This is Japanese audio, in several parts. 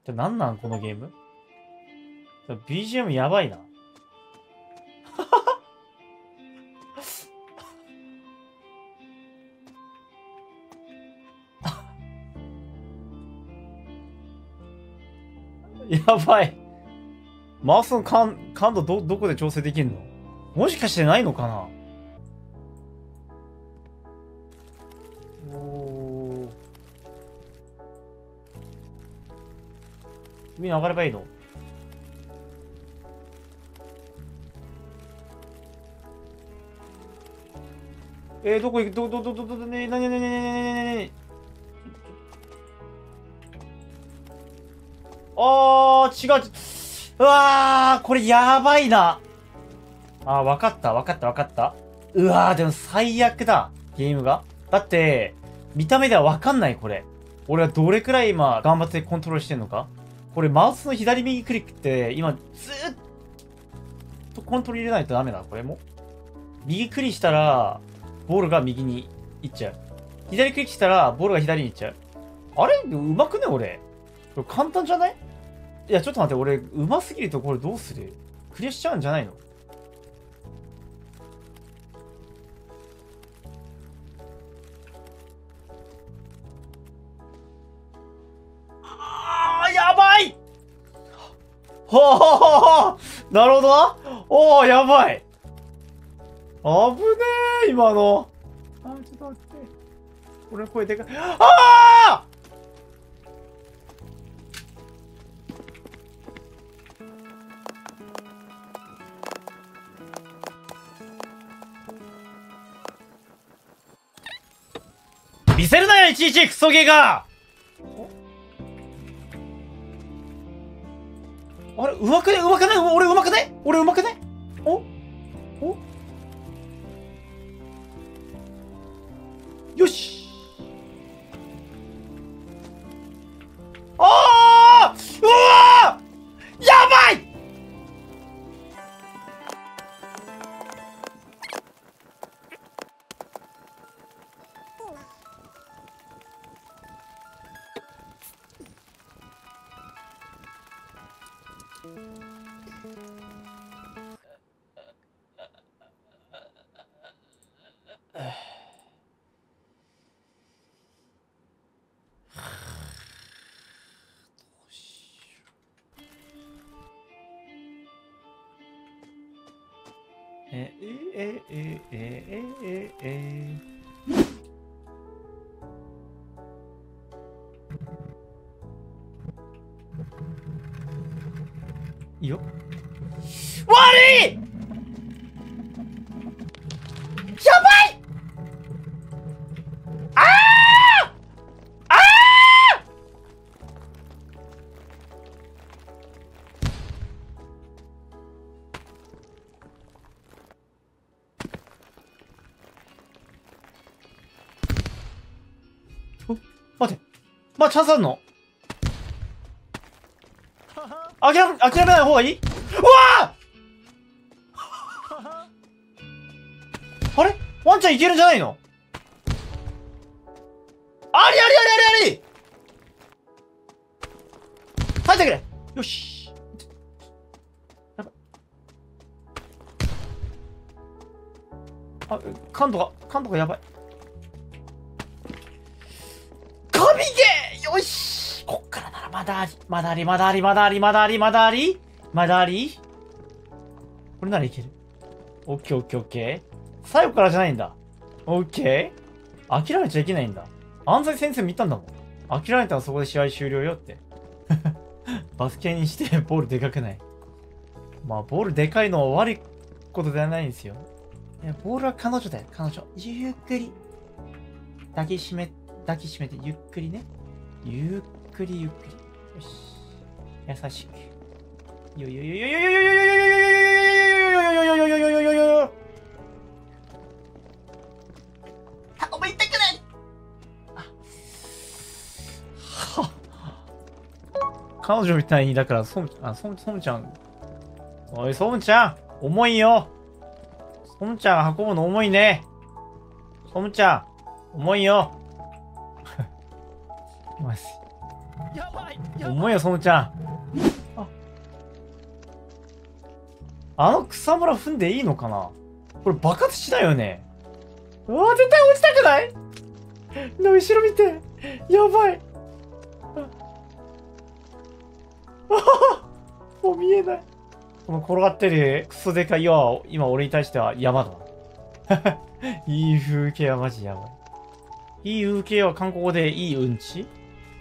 ってなんなんこのゲーム ?BGM やばいな。やばい。マウスの感度どこで調整できるの？もしかしてないのかな。みんな上がればいいの？どこ行く？どね、なになになになになに。あー、違う。うわー、これやばいな。あー、わかった。うわー、でも最悪だ。ゲームが。だって、見た目ではわかんない、これ。俺はどれくらい今、頑張ってコントロールしてんのか。これマウスの左右クリックって今ずーっとコントロール入れないとダメだ。これも右クリックしたらボールが右に行っちゃう、左クリックしたらボールが左に行っちゃう。あれうまくね俺。これ簡単じゃない？いやちょっと待って、俺うますぎるとこれどうする？クリアしちゃうんじゃないの？はあ、なるほどな。おお、やばい。危ねえ、今の。あ、ちょっと待って。俺の声でかい。ああ！見せるなよ、いちいちクソゲーが！あれうまくない俺うまくないおよし。ああうわーやばい。いいよ。悪い。やばい。ああああ。お、待って。まあチャンスあるの？諦めない方がいい？うわあれワンちゃんいけるんじゃないの？あり入ってくれ。よし。やばい。あ、感度がやばい。神ゲーよし。こっからならまだあり。これならいける。オッケー。最後からじゃないんだ。オッケー。諦めちゃいけないんだ。安西先生見たんだもん。諦めたらそこで試合終了よって。バスケにしてボールでかくない。まあボールでかいのは悪いことではないんですよ。ボールは彼女だよ、彼女。ゆっくり。抱きしめて、ゆっくりね。ゆっくり。よし。優しく。よ。あ、お前痛くない。は。彼女みたいにだからソムちゃん。おいソムちゃん、重いよ。ソムちゃん運ぶの重いね。ソムちゃん、重いよ。お前よ、そのちゃん。あの草むら踏んでいいのかな、これ爆発しないよね。うわ、絶対落ちたくないの。後ろ見て、やばい。もう見えない。この転がってるクソでかい岩は今俺に対しては山だ。いい風景はマジやばい。いい風景は韓国語でいいうんち、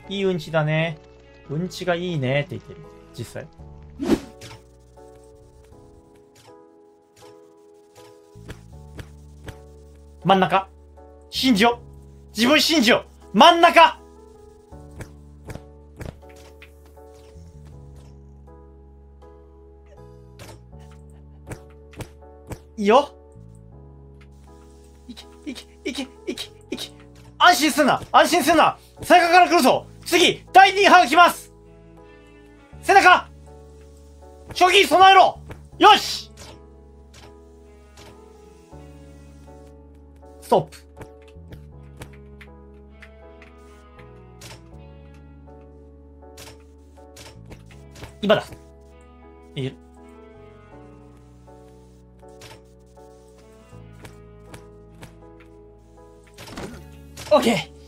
いいうんちだね。うんちがいいねって言ってる、実際。真ん中信じよ、自分信じよ。真ん中いいよ。いけ。安心すんな。背中から来るぞ。次第2波が来ます。背中初期備えろ。よし、ストップ。今だ。いい。オッケー。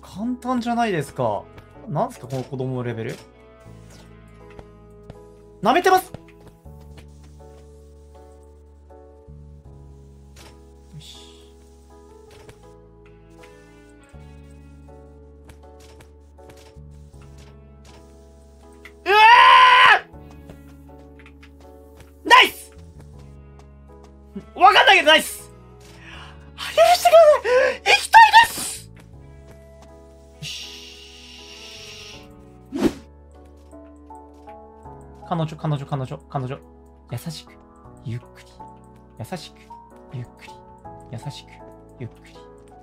簡単じゃないですか。なんですかこの子供のレベル。なめてます。よし、ナイス。わかんないけどナイス。許してください。生きたいです。彼女、優しくゆっくり、優しくゆっくり、優しくゆっくり、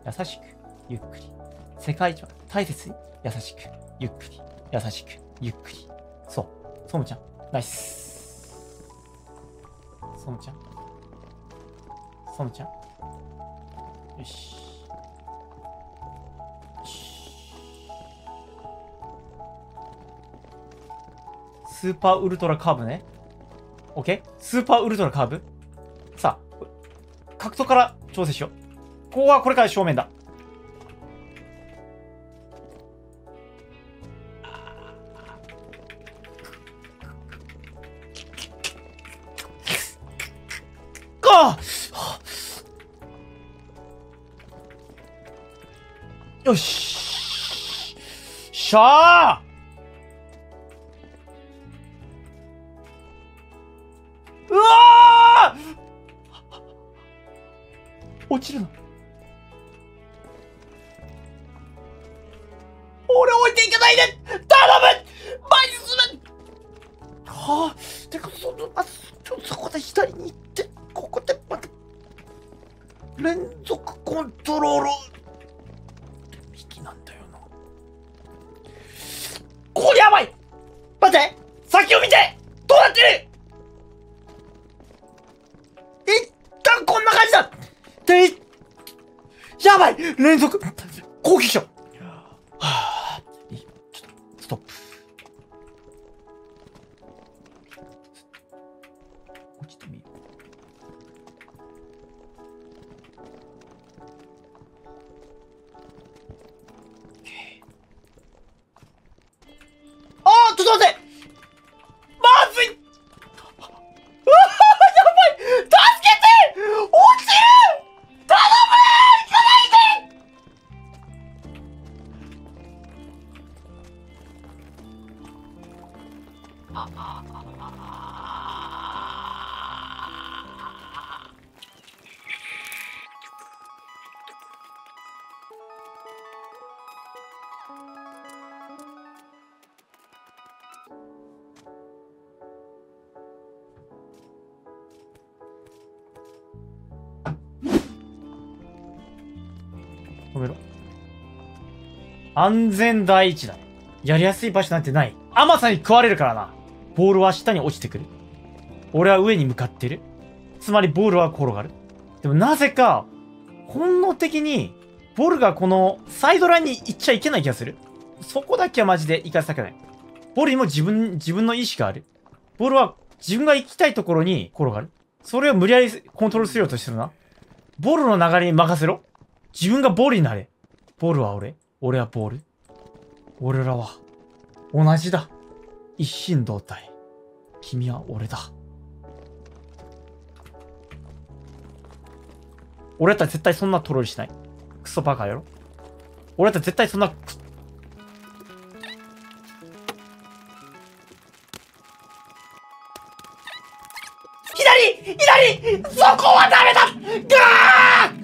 優しくゆっくり、世界一は大切に、優しくゆっくり、優しくゆっくり。そう、ソムちゃんナイス。ソムちゃんよし。スーパーウルトラカーブね。オッケー。スーパーウルトラカーブ。さあ、角度から調整しよう。ここはこれから正面だ。よし。しゃあ。落ちるの。俺置いていかないで、頼む、前に進め。はあ、てかそこで左に行って、ここでまた連続コントロール力なんだよな。ここでやばい。待って、先を見て。どうなってる。一旦こんな感じだ。やばい、連続攻撃者。はぁ、ちょっと、ストップ。落ちてみよう。あー、ちょっと待って、まずい。止めろ。安全第一だね。やりやすい場所なんてない。甘さに食われるからな。ボールは下に落ちてくる。俺は上に向かってる。つまりボールは転がる。でもなぜか、本能的に、ボールがこのサイドラインに行っちゃいけない気がする。そこだけはマジで行かせたくない。ボールにも自分の意思がある。ボールは自分が行きたいところに転がる。それを無理やりコントロールするようとしてるな。ボールの流れに任せろ。自分がボールになれ。ボールは俺。俺はボール。俺らは、同じだ。一心同体。君は俺だ。俺だったら絶対そんなトロリしない。クソバカやろ。俺だったら絶対そんな、左！そこはダメだ！ガー！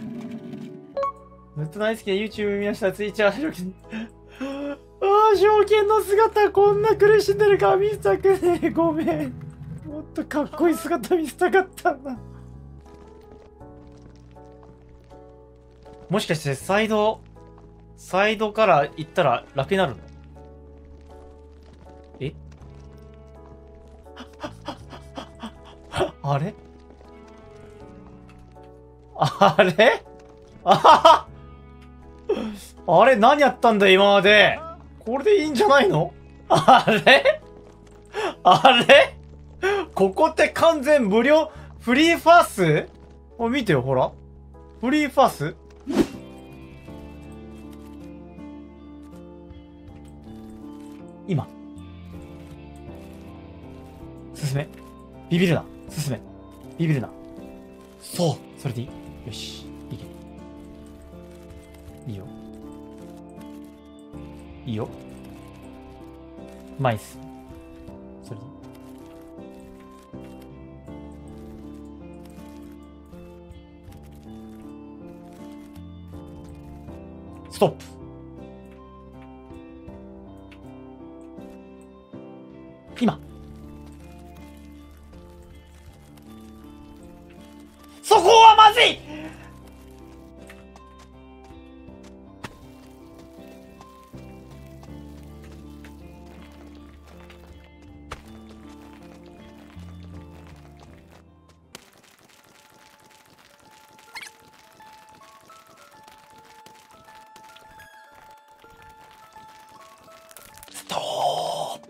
ずっと大好きな YouTube 見ました。Twitch は証券。ああ、証券の姿こんな苦しんでるか見せたくねえ。ごめん。もっとかっこいい姿見せたかったんだ。もしかしてサイドから行ったら楽になるの？え？あれ？あれ？あは！あれ何やったんだ今まで。これでいいんじゃないの？あれ？あれ？ここって完全無料フリーファース？あ、見てよほら。フリーファース？今進め。ビビるな。進め。ビビるな。そう、それでいい。よし、いけ。いいよ、いいよ。マイス。それでいい。ストップ。今。そこはまずい！ストーップ。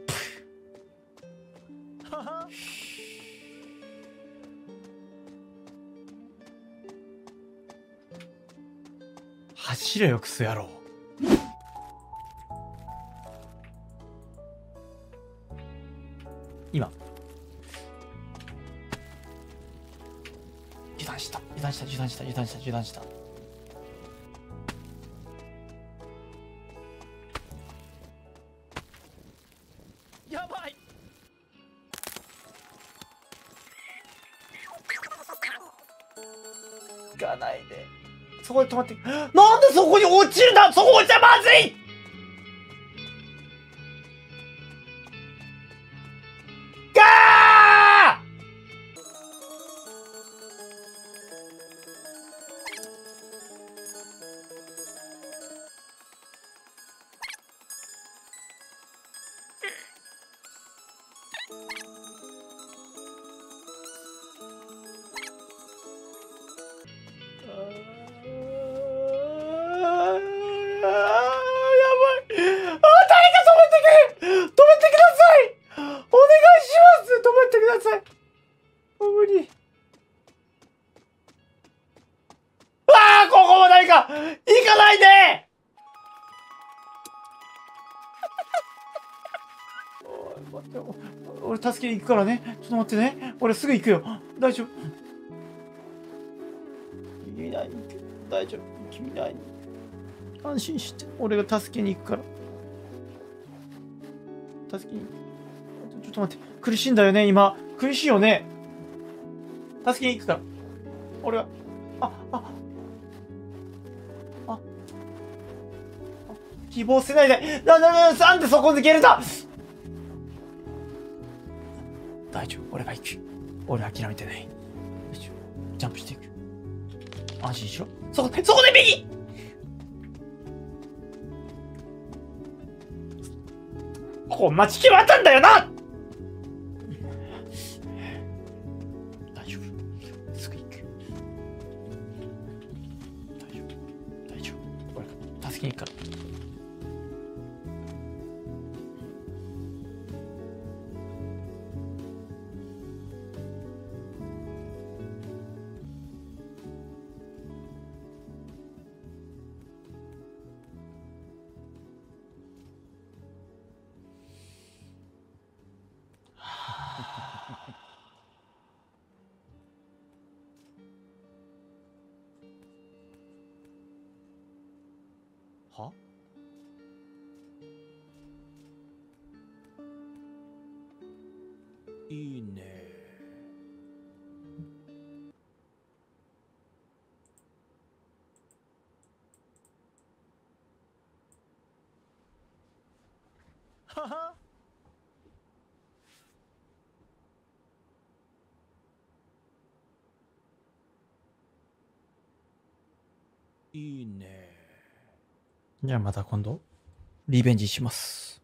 走れよクソ野郎。今油断した、油断した、油断した、油断した、油断した。やばい。行かないで。そこで止まって、なんでそこに落ちるんだ。そこ落ちたらまずい。ガー！俺助けに行くからね。ちょっと待ってね。俺すぐ行くよ。大丈夫。君何言ってる？大丈夫。君何言ってる？安心して。俺が助けに行くから。助けに行く。ちょっと待って。苦しいんだよね、今。苦しいよね。助けに行くから。俺は。あ。希望せないで。なんでそこ抜けるんだ。大丈夫、俺が行く。俺は諦めてない。大丈夫、ジャンプしていく。安心しろ。そこで右！こんな地球あったんだよな。大丈夫、すぐ行く。大丈夫、俺助けに行くから。は？いいね。はは。いいね。じゃあまた今度リベンジします。